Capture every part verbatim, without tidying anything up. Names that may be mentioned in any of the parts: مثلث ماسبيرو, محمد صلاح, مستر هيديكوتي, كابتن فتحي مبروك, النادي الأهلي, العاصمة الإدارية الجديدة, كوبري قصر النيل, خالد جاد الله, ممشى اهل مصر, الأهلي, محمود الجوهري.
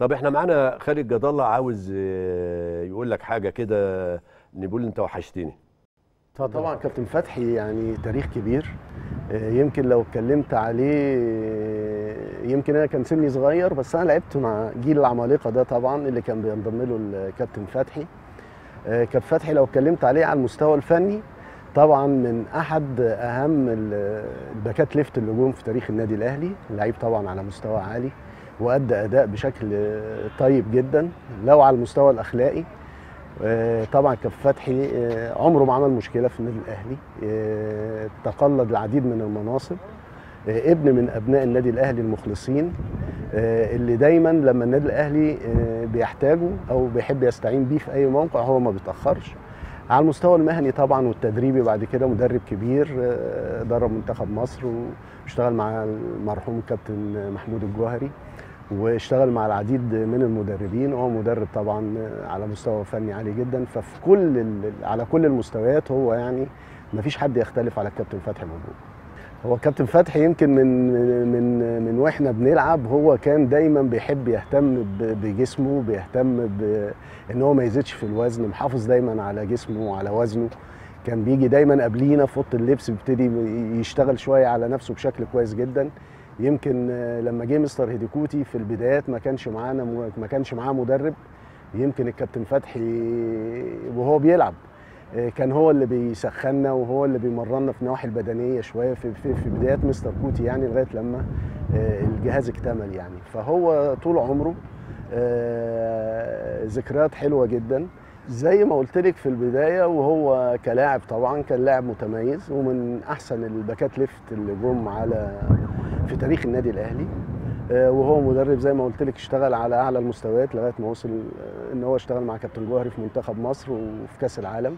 طب احنا معانا خالد جاد الله عاوز يقول لك حاجه كده، نقول انت وحشتني. طبعا كابتن فتحي يعني تاريخ كبير، يمكن لو اتكلمت عليه يمكن انا كان سني صغير، بس انا لعبت مع جيل العمالقه ده طبعا اللي كان بينضم له الكابتن فتحي. كابتن فتحي لو اتكلمت عليه على المستوى الفني طبعا من احد اهم الباكات ليفت الهجوم في تاريخ النادي الاهلي، لعيب طبعا على مستوى عالي وأدى أداء بشكل طيب جدا. لو على المستوى الأخلاقي طبعا كابتن فتحي عمره ما عمل مشكلة في النادي الأهلي، تقلد العديد من المناصب، ابن من أبناء النادي الأهلي المخلصين اللي دايما لما النادي الأهلي بيحتاجه أو بيحب يستعين بيه في أي موقع هو ما بيتأخرش. على المستوى المهني طبعا والتدريبي بعد كده مدرب كبير، درب منتخب مصر واشتغل مع المرحوم الكابتن محمود الجوهري واشتغل مع العديد من المدربين، وهو مدرب طبعا على مستوى فني عالي جدا. ففي كل على كل المستويات هو يعني ما فيش حد يختلف على الكابتن فتحي مبروك. هو الكابتن فتحي يمكن من من من واحنا بنلعب هو كان دايما بيحب يهتم بجسمه، بيهتم بان هو ما يزيدش في الوزن، محافظ دايما على جسمه وعلى وزنه. كان بيجي دايما قبلينا في اوضه اللبس بيبتدي يشتغل شويه على نفسه بشكل كويس جدا. يمكن لما جه مستر هيديكوتي في البدايات ما كانش معانا ما كانش معاه مدرب، يمكن الكابتن فتحي وهو بيلعب كان هو اللي بيسخننا وهو اللي بيمرنا في النواحي البدنيه شويه في, في, في بدايات مستر كوتي يعني، لغايه لما الجهاز اكتمل يعني. فهو طول عمره ذكريات حلوه جدا زي ما قلت لك في البدايه. وهو كلاعب طبعا كان لاعب متميز ومن احسن الباكات ليفت اللي جم على في تاريخ النادي الاهلي، وهو مدرب زي ما قلت لك اشتغل على اعلى المستويات لغايه ما وصل ان هو اشتغل مع كابتن جوهري في منتخب مصر وفي كاس العالم.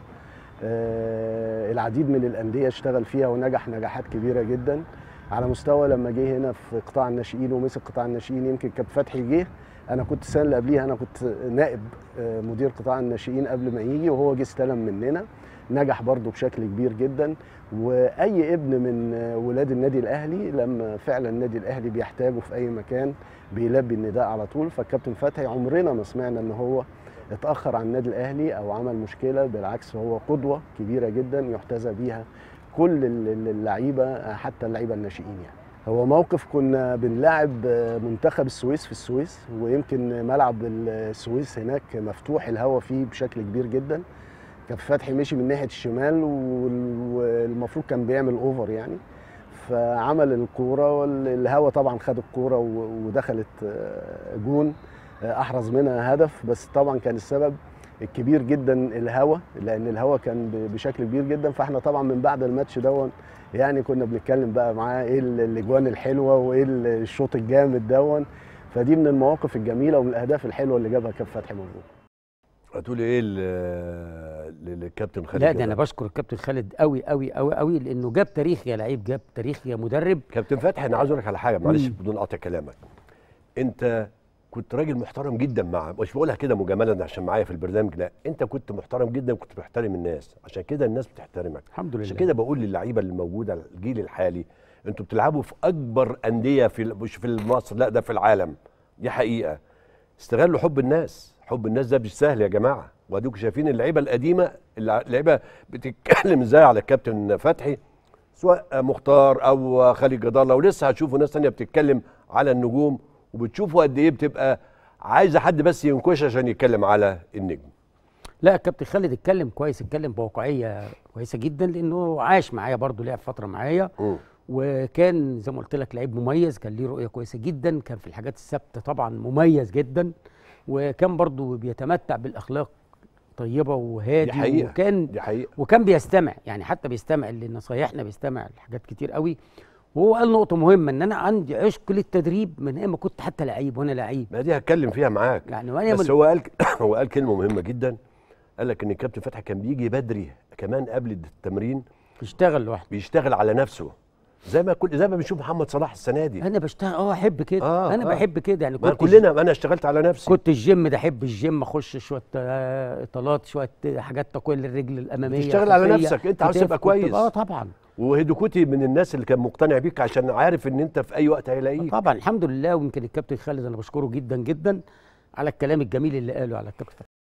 العديد من الانديه اشتغل فيها ونجح نجاحات كبيره جدا. على مستوى لما جه هنا في قطاع الناشئين ومسك قطاع الناشئين، يمكن كابتن فتحي جه، انا كنت السنه اللي قبليها انا كنت نائب مدير قطاع الناشئين قبل ما يجي، وهو جه استلم مننا، نجح برضه بشكل كبير جدا. واي ابن من ولاد النادي الاهلي لما فعلا النادي الاهلي بيحتاجه في اي مكان بيلبي النداء على طول. فالكابتن فتحي عمرنا ما سمعنا ان هو اتاخر عن النادي الاهلي او عمل مشكله، بالعكس هو قدوه كبيره جدا يحتذى بيها كل اللعيبه حتى اللعيبه الناشئين يعني. هو موقف كنا بنلعب منتخب السويس في السويس، ويمكن ملعب السويس هناك مفتوح الهواء فيه بشكل كبير جدا. كابتن فتحي مشي من ناحيه الشمال والمفروض كان بيعمل اوفر يعني، فعمل الكوره والهواء طبعا خد الكوره ودخلت جون، احرز منها هدف. بس طبعا كان السبب الكبير جدا الهواء، لان الهواء كان بشكل كبير جدا. فاحنا طبعا من بعد الماتش دون يعني كنا بنتكلم بقى معاه ايه الاجوان الحلوه وايه الشوط الجامد دون. فدي من المواقف الجميله ومن الاهداف الحلوه اللي جابها كابتن فتحي مبروك. هتقولي ايه للكابتن خالد؟ لا ده انا بشكر الكابتن خالد قوي قوي قوي قوي، لانه جاب تاريخ يا لعيب، جاب تاريخ يا مدرب. كابتن فتحي انا عايز اقول لك على حاجه، معلش بدون قطع كلامك، انت كنت راجل محترم جدا، مع مش بقولها كده مجامله عشان معايا في البرنامج، لا انت كنت محترم جدا وكنت بتحترم الناس، عشان كده الناس بتحترمك. الحمد لله. عشان كده بقول للعيبه اللي موجوده الجيل الحالي، انتوا بتلعبوا في اكبر انديه في مش في مصر، لا ده في العالم، دي حقيقه. استغلوا حب الناس، حب الناس ده مش سهل يا جماعه. واديكم شايفين اللعيبه القديمه، اللعيبه بتتكلم ازاي على الكابتن فتحي، سواء مختار او خالد جاد الله، ولسه هتشوفوا ناس ثانيه بتتكلم على النجوم، وبتشوفوا قد ايه بتبقى عايزه حد بس ينكش عشان يتكلم على النجم. لا الكابتن خالد اتكلم كويس، اتكلم بواقعيه كويسه جدا، لانه عاش معايا برضه، لعب فتره معايا وكان زي ما قلت لك لعيب مميز، كان ليه رؤيه كويسه جدا، كان في الحاجات الثابته طبعا مميز جدا، وكان برضه بيتمتع بالاخلاق طيبه وهادي. دي حقيقة. وكان دي حقيقة. وكان بيستمع يعني، حتى بيستمع لنصايحنا، بيستمع لحاجات كتير قوي. وهو قال نقطة مهمة، إن أنا عندي عشق للتدريب من أيام ما كنت حتى لعيب وأنا لعيب. ما دي هتكلم فيها معاك يعني. بس هو قال هو قال كلمة مهمة جدا، قال لك إن الكابتن فتحي كان بيجي بدري كمان قبل التمرين، بيشتغل لوحده، بيشتغل على نفسه زي ما كل زي ما بنشوف محمد صلاح السنة دي. أنا بشتغل أه أحب كده، آه أنا آه بحب كده يعني. كنت كلنا أنا اشتغلت على نفسي، كنت الجيم ده أحب الجيم، أخش شوية إطالات، شوية حاجات تقوية الرجل الأمامية. بتشتغل على نفسك، أنت عاوز تبقى كويس. أه طبعًا. وهيديكوتي من الناس اللي كان مقتنع بيك عشان عارف ان انت في اي وقت هيلاقيك. طبعا الحمد لله. ويمكن الكابتن خالد انا بشكره جدا جدا، على الكلام الجميل اللي قاله على الكابتن.